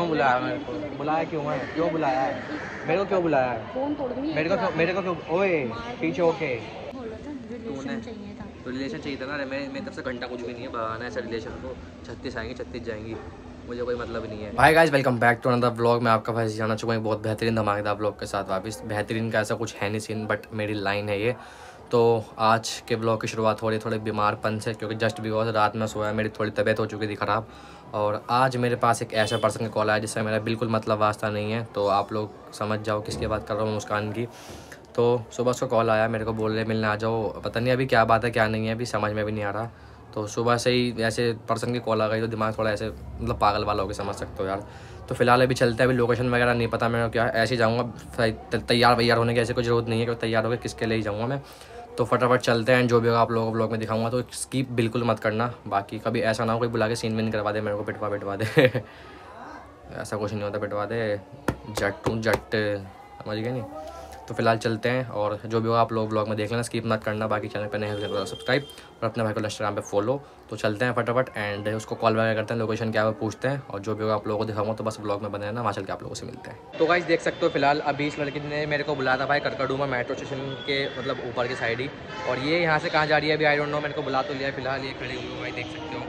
क्यों बुलाया मेरे को? बुलाया क्यों है? क्यों बुलाया है मेरे को? क्यों बुलाया है फोन तोड़ दूंगी मेरे को क्यों? ओए पीछे होके तो रिलेशन चाहिए था ना। मेरी तरफ से घंटा कुछ भी नहीं है बहाना ऐसा। रिलेशन को 36 आएंगे 36 जाएंगी, मुझे कोई मतलब नहीं है। भाई guys welcome back to another vlog. मैं आपका भाई जाना चुका हूँ बहुत बेहतरीन धमाकेदार व्लॉग के साथ वापस। बेहतरीन का ऐसा कुछ है नहीं सीन, बट मेरी लाइन है ये। तो आज के व्लॉग की शुरुआत हो रही है थोड़े बीमारपन से, क्योंकि जस्ट बिकॉज रात में सोया मेरी थोड़ी तबीयत हो चुकी थी ख़राब। और आज मेरे पास एक ऐसा पर्सन का कॉल आया जिससे मेरा बिल्कुल मतलब वास्ता नहीं है, तो आप लोग समझ जाओ किसकी बात कर रहा हूँ, मुस्कान की। तो सुबह उसका कॉल आया मेरे को, बोल रहे मिलने आ जाओ। पता नहीं अभी क्या बात है क्या नहीं है, अभी समझ में भी नहीं आ रहा। तो सुबह से ही ऐसे पर्सन की कॉल आ गई तो दिमाग थोड़ा ऐसे मतलब पागल वाला हो गया, समझ सकते हो यार। तो फिलहाल अभी चलते हैं, अभी लोकेशन वगैरह नहीं पता मेरे को क्या, ऐसे जाऊँगा तैयार वैयार होने की ऐसी कोई ज़रूरत नहीं है कि तैयार होकर किसके लिए ही जाऊँगा मैं। तो फटाफट चलते हैं, जो भी होगा आप लोगों को ब्लॉग में दिखाऊंगा, तो स्किप बिल्कुल मत करना। बाकी कभी ऐसा ना हो कोई बुला के सीन विन करवा दे मेरे को, पिटवा दे ऐसा कुछ नहीं होता, पिटवा दे जट समझ गए नहीं। तो फिलहाल चलते हैं और जो भी होगा आप लोग ब्लॉग में देख लेना, स्किप मत करना। बाकी चैनल पर नए हो तो सब्सक्राइब और अपने भाई को इंस्टाग्राम पर फॉलो। तो चलते हैं फटाफट एंड उसको कॉल वगैरह करते हैं, लोकेशन क्या है पूछते हैं और जो भी होगा आप लोगों को दिखाऊंगा। तो बस ब्लॉग में बने रहना, वहाँ चल के आप लोगों से मिलते हैं। तो गाइस देख सकते हो फिलहाल अभी इस लड़की ने मेरे को बुलाया था भाई करकड़ूमा मेट्रो स्टेशन के मतलब ऊपर के साइड ही, और ये यहाँ से कहाँ जा रही है अभी आई डोंट नो। मेरे को बुला तो लिया, फिलहाल ये खड़ी हुई भाई देख सकते हो।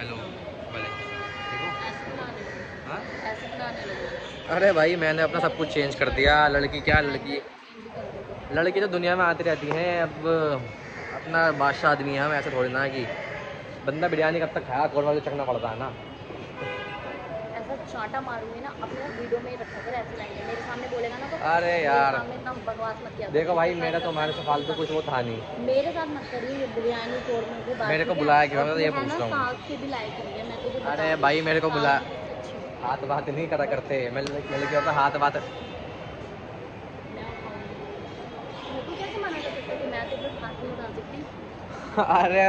हेलो भले, अरे भाई मैंने अपना सब कुछ चेंज कर दिया। लड़की क्या लड़की तो दुनिया में आती रहती हैं, अब अपना बादशाह आदमी है हम, ऐसे थोड़ी ना कि बंदा बिरयानी कब तक खाया कौरमा तो चखना पड़ता है ना। ऐसा चाटा मारूंगी ना अपना वीडियो में रखा कर, ऐसे लाएंगे मेरे सामने बोलेगा ना तो। अरे यार इतना बकवास मत किया देखो भाई, मेरा तुम्हारे से फालतू कुछ वो था नहीं। मेरे साथ मत करिए बिरयानी कौरमा की बात, मेरे को बुलाया क्यों ये पूछ रहा हूं। अरे भाई मेरे को बुलाया, हाथ बात नहीं करा करते। मैं लड़कियों का हाथ बात अरे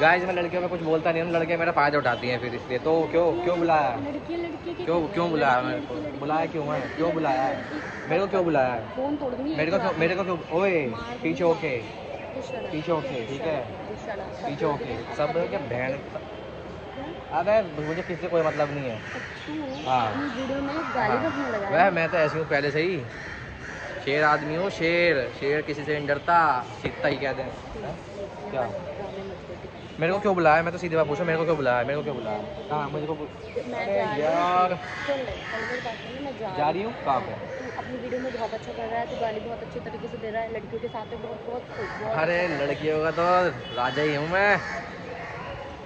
गाइस मैं लड़कियों में कुछ बोलता नहीं हूँ, लड़के मेरा फायदा उठाती हैं फिर इसलिए। तो क्यों बुलाया? क्यों बुलाया मेरे को? बुलाया क्यों है? क्यों बुलाया है मेरे को? क्यों बुलाया है फोन तोड़ दूंगी मेरे को क्यों? ओए पीछे होके ठीक है, पीछे होके सब क्या बहन। अबे मुझे किसी से कोई मतलब नहीं है। हाँ वीडियो में गाली बकने लगा है। मैं तो ऐसे हूँ पहले से ही, शेर आदमी हूँ। शेर किसी से नहीं डरता, सीता ही कहते हैं क्या। मेरे को क्यों बुलाया? मैं तो सीधे बात पूछा, मेरे को क्यों बुलाया? हाँ मुझे को यार जा रही हूँ कहाँ पे। अपनी वीडियो में बहुत अच्छा कर रहा है, तो गाली बहुत अच्छे तरीके से दे रहा है लड़कियों के साथ, बहुत। अरे लड़कियों का तो राजा ही हूँ मैं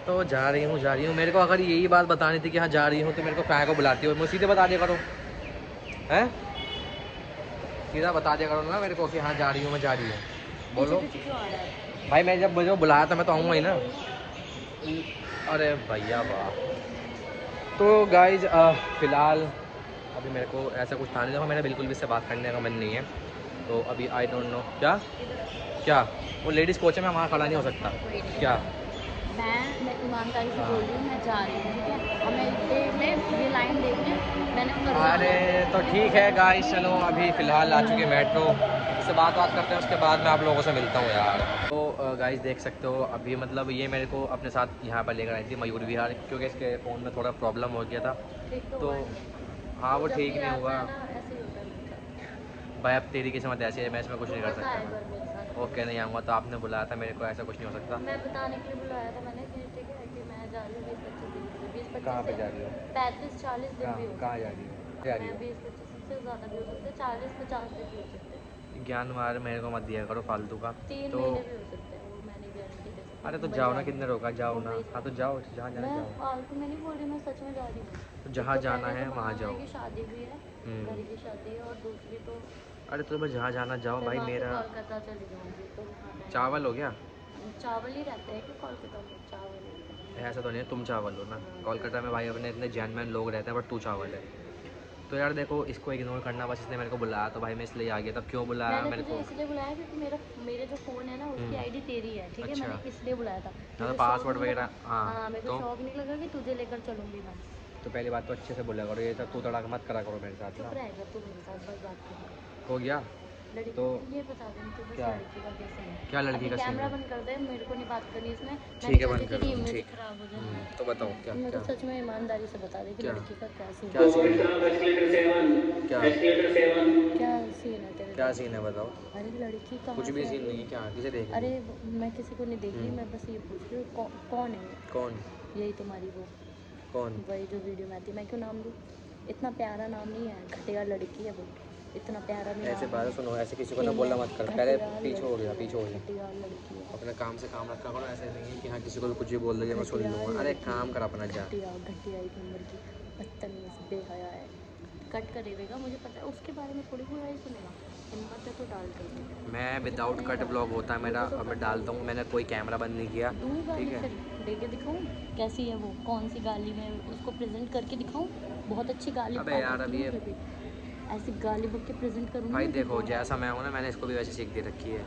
तो। जा रही हूँ मेरे को अगर यही बात बतानी थी कि हाँ जा रही हूँ तो मेरे को कहाँ को बुलाती हो? मुझे सीधे बता दिया करो, हैं सीधा बता दिया करो ना मेरे को कि हाँ जा रही हूँ। बोलो भाई, मैं जब मुझे बुलाया था मैं तो आऊँगा ही ना। अरे भैया वाह। तो गाइज फिलहाल अभी मेरे को ऐसा कुछ था नहीं था, मेरा बिल्कुल भी इससे बात करने का मन नहीं है। तो अभी आई डोंट नो क्या वो लेडीज़ कोच में वहाँ खड़ा नहीं हो सकता क्या? मैं ईमानदारी से बोल रही हूँ, मैं जा रही हूँ ठीक है, और मैं ये लाइन देख के मैंने। अरे तो ठीक है गाइस, चलो अभी फ़िलहाल आ चुके मेट्रो से बात करते हैं, उसके बाद मैं आप लोगों से मिलता हूँ यार। तो गाइस देख सकते हो अभी मतलब ये मेरे को अपने साथ यहाँ पर लेकर आई थी मयूर विहार, क्योंकि इसके फ़ोन में थोड़ा प्रॉब्लम हो गया था तो हाँ वो ठीक नहीं हुआ भाई। अब तेरी किस्मत ऐसी है, मैं इसमें कुछ नहीं कर सकता। ओके नहीं आऊँगा तो आपने बुलाया था मेरे को, ऐसा कुछ नहीं हो सकता। मैं बताने के लिए बुलाया था मैंने कि मैं जा रही हूँ 20-25 दिन। कहाँ पे जा रही हो? 35-40 दिन भी हो। कहाँ जा रही हो? जा रही हूँ 20-25 से ज़्यादा भी हो सकते, 40-50 दिन भी हो सकते। ज्ञान वार मेरे को मत दिया करो फालतू का। 3 महीने भी हो सकते हैं, मैंने गारंटी दे सकती हूँ। अरे तो जाओ ना, कितने रोका? जाओ ना। हाँ तो जाओ, जहाँ जाना जाओ। फालतू में नहीं बोल रही, मैं सच में जा रही हूँ। जहाँ जाना है वहाँ जाओ। की शादी भी है, घर की शादी है और दूसरी। तो अरे तुम्हें जहाँ जाना जाओ भाई, मेरा कोलकाता चली जाऊँगी तो चावल हो गया। चावल ही रहते हैं कि कोलकाता में? चावल ऐसा तो नहीं है, तुम चावल हो ना। कोलकाता में भाई अपने इतने जैनमैन लोग रहते हैं, बट तू चावल है। तो यार देखो इसको इग्नोर करना, बस इसने मेरे को बुलाया तो भाई मैं इसलिए आ गया था। क्यों बुलाया मेरे को? इसलिए बुलाया क्योंकि मेरे जो फ़ोन है ना उसकी आईडी तेरी है ठीक है, मैंने इसलिए बुलाया था। पासवर्ड वगैरह हाँ मेरे को शौक नहीं लगा कि तुझे लेकर चलूँगी मैं। तो पहली बात तो अच्छे से बोला करो, ये सब तू तड़ाक मत करा करो मेरे साथ। हो गया तो ये बता दें क्या क्या लड़की का कैमरा बंद कर दे, मेरे को नहीं बात करनी इसमें, ठीक है बंद कर दो, ठीक है। तो बताओ क्या क्या सच में ईमानदारी से बता दे कि लड़की का क्या सीन है, क्या सीन है बताओ। अरे लड़की का कुछ भी सीन नहीं, क्या किसे देख, अरे मैं किसी को नहीं देख रही, मैं बस ये पूछ रही हूँ कौन है, कौन यही तुम्हारी वो कौन वही जो वीडियो में आती है, मैं क्यों नाम लूँ, इतना प्यारा नाम नहीं है, घटिया लड़की है वो, इतना प्यारा नहीं। ऐसे बात सुनो, ऐसे किसी को ना बोलना मत कर, पहले पीछे हो गया, पीछे हो गया, अपने काम से काम रखा करो, ऐसे नहीं कि हाँ किसी को भी कुछ भी बोल देंगे मैं सुन लूँगा, अरे काम कर अपना जा, घटिया एक नंबर की बदतमीज बेहया है, कट कर देगा, मुझे पता है उसके बारे में थोड़ी बुराई सुनेगा, हिम्मत है तो डाल कर। मैं विदाउट कट ब्लॉग होता है मेरा, अब मैं डालता हूँ, मैंने कोई कैमरा बंद नहीं किया, ठीक है। दे के दिखाऊँ कैसी है वो, कौन सी गाली मैं उसको प्रेजेंट करके दिखाऊँ, बहुत अच्छी गाली। अबे यार अभी ऐसी गाली बक के प्रेजेंट करूँगी भाई, देखो जैसा मैं हूँ ना, मैंने इसको भी वैसे सीख दे रखी है,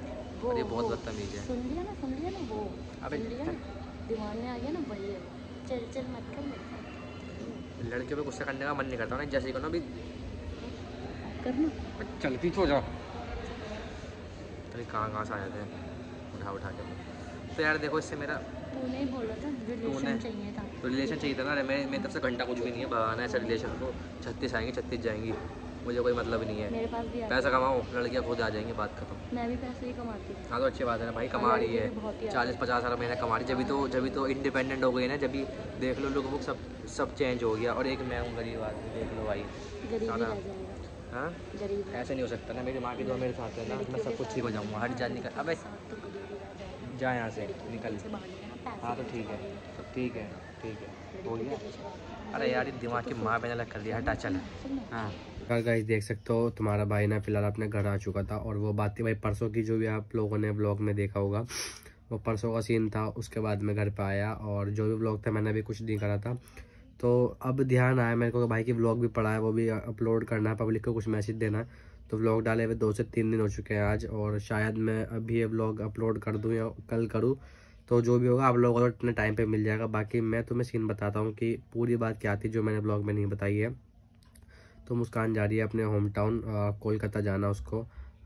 ये बहुत बदतमीज है, सुन लिया ना, सुन लिया ना, वो अबे दिमाग में आ गया ना वही है, चल चल मत कर, लड़कियों पे गुस्सा करने का मन नहीं करता ना, जैसे को ना भी करना, चल पीछे हो जाओ, अरे कहाँ से आ जाते हैं उठा उठा के। तो यार देखो इससे मेरा तूने बोल रहा था रिलेशन चाहिए था, तो रिलेशन चाहिए था ना, अरे मेरी तरफ से घंटा कुछ भी नहीं है, भगाना है ऐसा रिलेशन को, 36 आएंगी 36 जाएंगी, मुझे कोई मतलब नहीं है, मेरे पास भी पैसा कमाओ, लड़कियाँ खुद आ जाएंगी, बात खत्म। मैं भी पैसे ही कमाती हूँ। हाँ तो अच्छी बात है ना भाई, कमा रही है 40-50 हज़ार महीना कमा रही, जब भी तो इंडिपेंडेंट हो गई ना, जब भी देख लो लोग सब चेंज हो गया, और एक मैं हूँ गरीब आदमी, देख लो भाई सारा, हाँ ऐसे नहीं हो सकता ना, मेरी माँ की दुआ मेरे साथ है ना, मैं सब कुछ ठीक हो जाऊँगा, हर जान निकल, अब जाए यहाँ से निकल, हाँ तो ठीक है, ठीक है, ठीक है, हो गया। अरे यार दिमाग की माँ मैंने अलग कर दिया, हटा चल। हाँ गाइस देख सकते हो तुम्हारा भाई ना फिलहाल अपने घर आ चुका था, और वो बात थी भाई परसों की, जो भी आप लोगों ने ब्लॉग में देखा होगा, वो परसों का सीन था, उसके बाद मैं घर पे आया, और जो भी ब्लॉग था मैंने भी कुछ नहीं करा था, तो अब ध्यान आया मेरे को भाई कि ब्लॉग भी पड़ा है, वो भी अपलोड करना है, पब्लिक को कुछ मैसेज देना है, तो व्लॉग डाले हुए 2 से 3 दिन हो चुके हैं आज, और शायद मैं अभी ये व्लॉग अपलोड कर दूँ या कल करूँ, तो जो भी होगा आप लोगों को इतने टाइम पर मिल जाएगा। बाकी मैं तुम्हें सीन बताता हूँ कि पूरी बात क्या थी जो मैंने ब्लॉग में नहीं बताई है। तो मुस्कान जा रही है अपने होम टाउन कोलकाता जाना उसको,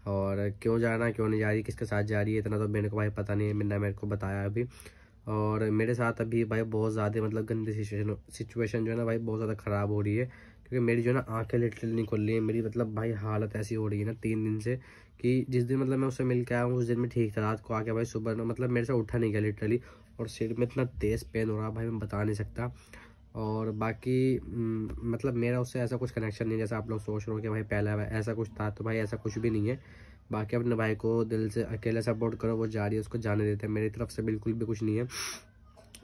और क्यों जाना क्यों नहीं जा रही, किसके साथ जा रही है, इतना तो मेरे को भाई पता नहीं है, मैंने मेरे को बताया अभी। और मेरे साथ अभी भाई बहुत ज़्यादा मतलब गंदी सिचुएशन जो है ना भाई बहुत ज़्यादा ख़राब हो रही है, क्योंकि मेरी जो है ना आँखें लिटरली नहीं खुल रही है मेरी, मतलब भाई हालत ऐसी हो रही है ना 3 दिन से, कि जिस दिन मतलब मैं उससे मिल के आया हूँ उस दिन में ठीक था, रात को आके भाई सुबह ना मतलब मेरे से उठा नहीं गया लिटरली, और सिर में इतना तेज़ पेन हो रहा भाई मैं बता नहीं सकता। और बाकी मतलब मेरा उससे ऐसा कुछ कनेक्शन नहीं जैसा आप लोग सोच रहे हो कि भाई पहला ऐसा कुछ था, तो भाई ऐसा कुछ भी नहीं है। बाकी अपने भाई को दिल से अकेले सपोर्ट करो, वो जा रही है उसको जाने देते हैं, मेरी तरफ से बिल्कुल भी कुछ नहीं है।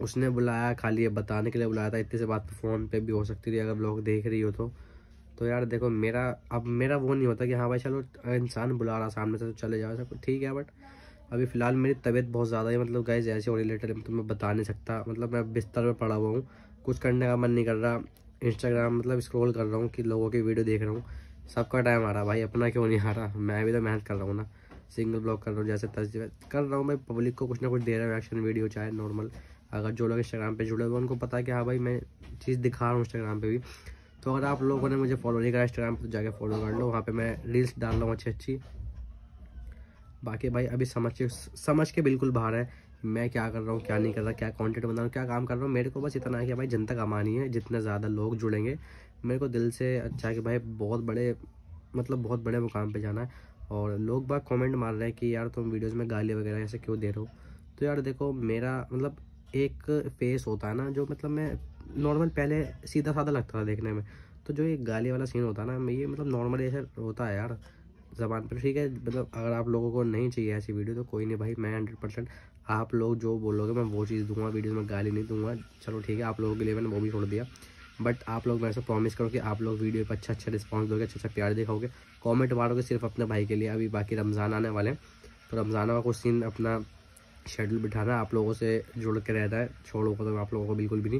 उसने बुलाया खाली ये बताने के लिए बुलाया था, इतने से बात फ़ोन पे भी हो सकती थी अगर लोग देख रही हो तो यार देखो मेरा अब मेरा वो नहीं होता कि हाँ भाई चलो इंसान बुला रहा सामने से तो चले जाओ सब ठीक है, बट अभी फ़िलहाल मेरी तबीयत बहुत ज़्यादा है मतलब गाइस ऐसे और रिलेटेड तो मैं बता नहीं सकता, मतलब मैं बिस्तर में पड़ा हुआ हूँ, कुछ करने का मन नहीं कर रहा, इंस्टाग्राम मतलब स्क्रॉल कर रहा हूँ कि लोगों की वीडियो देख रहा हूँ, सबका टाइम आ रहा भाई अपना क्यों नहीं आ रहा, मैं भी तो मेहनत कर रहा हूँ ना, सिंगल ब्लॉग कर रहा हूँ जैसे तस्वीर कर रहा हूँ मैं, पब्लिक को कुछ ना कुछ दे रहा हूँ, एक्शन वीडियो चाहे नॉर्मल, अगर जो लोग इंस्टाग्राम पे जुड़े हुए उनको पता है कि हाँ भाई मैं चीज़ दिखा रहा हूँ इंस्टाग्राम पे भी। तो अगर आप लोगों ने मुझे फॉलो नहीं करा इंस्टाग्राम पर तो जाके फॉलो कर लो, वहाँ पे मैं रील्स डाल रहा हूँ अच्छी। बाकी भाई अभी समझ के बिल्कुल बाहर है मैं क्या कर रहा हूँ क्या नहीं कर रहा, क्या कंटेंट बना रहा हूँ क्या काम कर रहा हूँ, मेरे को बस इतना है कि भाई जनता कमानी है, जितना ज़्यादा लोग जुड़ेंगे मेरे को दिल से अच्छा है कि भाई बहुत बड़े मुकाम पे जाना है। और लोग बाग कमेंट मार रहे हैं कि यार तुम वीडियोस में गाली वगैरह ऐसे क्यों दे रहे हो, तो यार देखो मेरा मतलब एक फेस होता है ना जो मतलब मैं नॉर्मल पहले सीधा साधा लगता था देखने में, तो जो ये गाली वाला सीन होता है ना ये मतलब नॉर्मल ऐसा होता है यार ज़बान पर, ठीक है। मतलब अगर आप लोगों को नहीं चाहिए ऐसी वीडियो तो कोई नहीं भाई, मैं 100% आप लोग जो बोलोगे मैं वो चीज़ दूंगा, वीडियो में गाली नहीं दूंगा, चलो ठीक है आप लोगों के लिए मैंने वो भी छोड़ दिया, बट आप लोग मेरे से प्रॉमिस करो कि आप लोग वीडियो पर अच्छा अच्छा रिस्पॉन्स दोगे, अच्छा अच्छा प्यार दिखाओगे, कॉमेंट मारोगे सिर्फ अपने भाई के लिए। अभी बाकी रमज़ान आने वाले हैं, तो रमज़ान का कुछ सीन अपना शेड्यूल बिठाना है, आप लोगों से जुड़ के रहना है, छोड़ो तो मैं आप लोगों को बिल्कुल भी नहीं।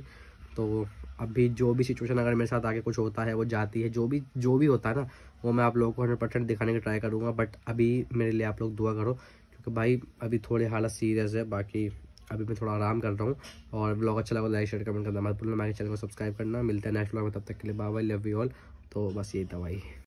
तो अभी जो भी सिचुएशन अगर मेरे साथ आगे कुछ होता है वो जाती है जो भी होता है ना वो मैं आप लोगों को 100% दिखाने की ट्राई करूँगा, बट अभी मेरे लिए आप लोग दुआ करो क्योंकि भाई अभी थोड़ी हालत सीरियस है। बाकी अभी मैं थोड़ा आराम कर रहा हूँ, और ब्लॉग अच्छा लगा लाइक शेयर कमेंट करना मत भूलना, मेरे चैनल को सब्सक्राइब करना, मिलते हैं नेक्स्ट ब्लॉग में, तब तक के लिए bye bye, love you all. तो बस यही था भाई।